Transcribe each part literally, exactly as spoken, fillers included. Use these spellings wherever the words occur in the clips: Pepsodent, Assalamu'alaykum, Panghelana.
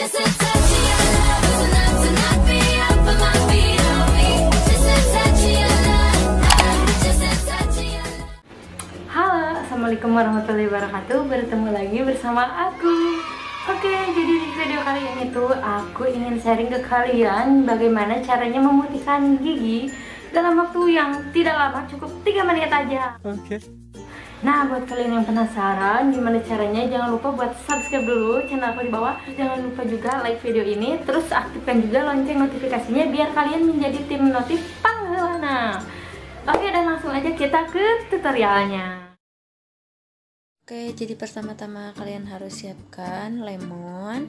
Assalamualaikum warahmatullahi wabarakatuh. Bertemu lagi bersama aku. Oke, jadi di video kali ini tuh aku ingin sharing ke kalian bagaimana caranya memutihkan gigi dalam waktu yang tidak lama, cukup tiga menit aja. Oke. Okay. Nah, buat kalian yang penasaran gimana caranya, jangan lupa buat subscribe dulu channel aku di bawah. Jangan lupa juga like video ini, terus aktifkan juga lonceng notifikasinya biar kalian menjadi tim notif Panghelana. Oke, dan langsung aja kita ke tutorialnya. Oke, jadi pertama-tama kalian harus siapkan lemon,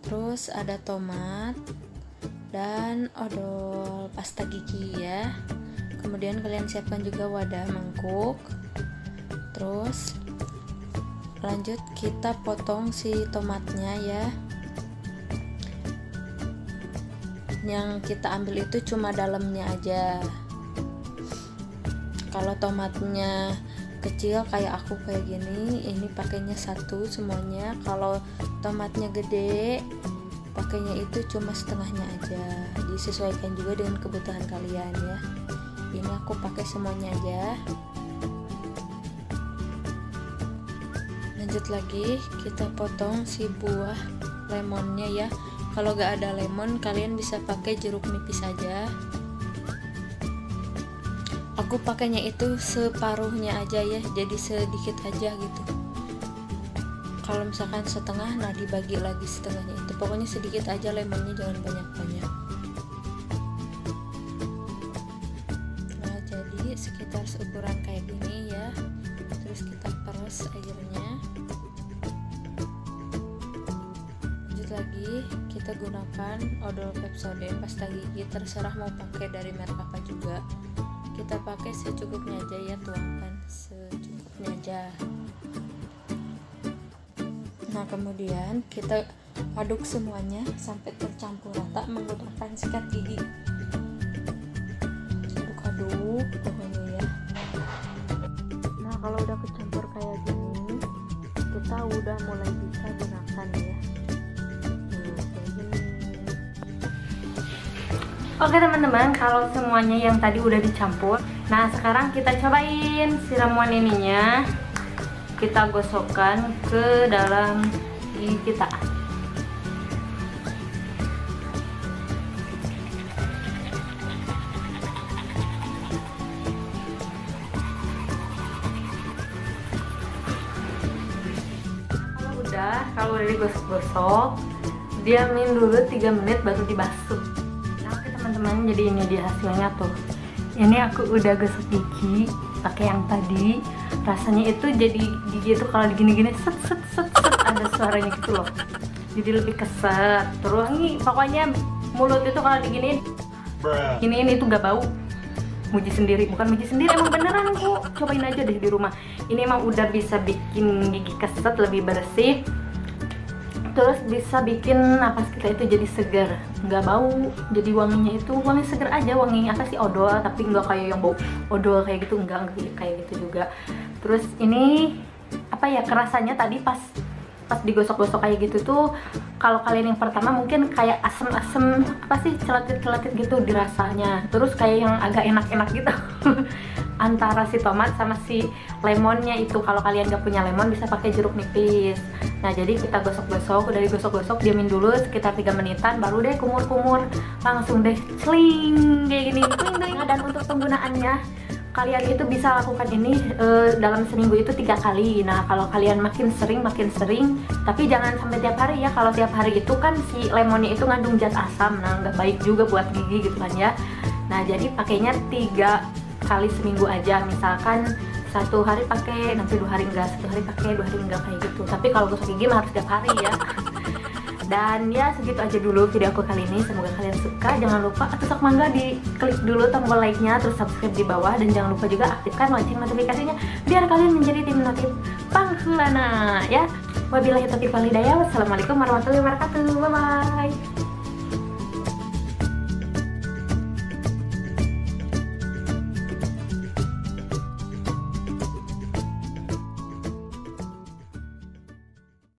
terus ada tomat dan odol pasta gigi ya. Kemudian kalian siapkan juga wadah mangkuk. Terus lanjut kita potong si tomatnya ya. Yang kita ambil itu cuma dalamnya aja. Kalau tomatnya kecil kayak aku kayak gini, ini pakainya satu semuanya. Kalau tomatnya gede pakainya itu cuma setengahnya aja, disesuaikan juga dengan kebutuhan kalian ya. Ini aku pakai semuanya aja. Lanjut lagi kita potong si buah lemonnya ya. Kalau gak ada lemon kalian bisa pakai jeruk nipis aja. Aku pakainya itu separuhnya aja ya, jadi sedikit aja gitu. Kalau misalkan setengah, nah dibagi lagi setengahnya itu. Pokoknya sedikit aja lemonnya, jangan banyak-banyak. Nah, jadi sekitar seukuran kayak gini ya. Terus kita peras airnya. Lanjut lagi, kita gunakan odol Pepsodent pasta gigi, terserah mau pakai dari merek apa juga. Kita pakai secukupnya aja ya, tuangkan secukupnya aja. Nah, kemudian kita aduk semuanya sampai tercampur rata menggunakan sikat gigi. Aduk-aduk pokoknya ya. Nah, kalau udah kecampur kayak gini, kita udah mulai bisa gunakan ya. Oke teman-teman, kalau semuanya yang tadi udah dicampur, nah sekarang kita cobain siraman ininya. Kita gosokkan ke dalam gigi kita. Kalau udah, kalau udah digosok-gosok, diamin dulu tiga menit baru dibasuh. Teman-teman, jadi ini dia hasilnya tuh. Ini aku udah gosok gigi pakai yang tadi. Rasanya itu jadi gigi itu kalau digini-gini set set set set ada suaranya gitu loh. Jadi lebih keset. Terus nih pokoknya mulut itu kalau digini gini ini tuh gak bau. Muji sendiri, bukan muji sendiri, emang beneran aku. Cobain aja deh di rumah. Ini emang udah bisa bikin gigi keset lebih bersih. Terus bisa bikin napas kita itu jadi segar, nggak bau. Jadi wanginya itu wangi segar aja, wangi apa sih, odol, tapi nggak kayak yang bau odol kayak gitu, nggak kayak gitu juga. Terus ini apa ya, kerasanya tadi pas pas digosok-gosok kayak gitu tuh, kalau kalian yang pertama mungkin kayak asem-asem apa sih, celatit-celatit gitu dirasanya. Terus kayak yang agak enak-enak gitu antara si tomat sama si lemonnya itu. Kalau kalian nggak punya lemon bisa pakai jeruk nipis. Nah, jadi kita gosok-gosok, udah digosok-gosok, diamin dulu sekitar tiga menitan, baru deh kumur-kumur, langsung deh celing kayak gini. Nah, dan untuk penggunaannya kalian itu bisa lakukan ini e, dalam seminggu itu tiga kali. Nah, kalau kalian makin sering makin sering, tapi jangan sampai tiap hari ya. Kalau tiap hari itu kan si lemonnya itu ngandung zat asam, nah nggak baik juga buat gigi gitu kan ya. Nah, jadi pakainya tiga kali seminggu aja. Misalkan satu hari pakai, nanti dua hari enggak, satu hari pakai, dua hari enggak kayak gitu. Tapi kalau gosok gigi mah harus tiap hari ya. Dan ya segitu aja dulu video aku kali ini, semoga kalian suka. Jangan lupa tusuk mangga di klik dulu tombol like-nya, terus subscribe di bawah, dan jangan lupa juga aktifkan lonceng notifikasinya biar kalian menjadi tim notif Panghelana ya. Wabillahi taufiq wal hidayah, wassalamualaikum warahmatullahi wabarakatuh, bye bye.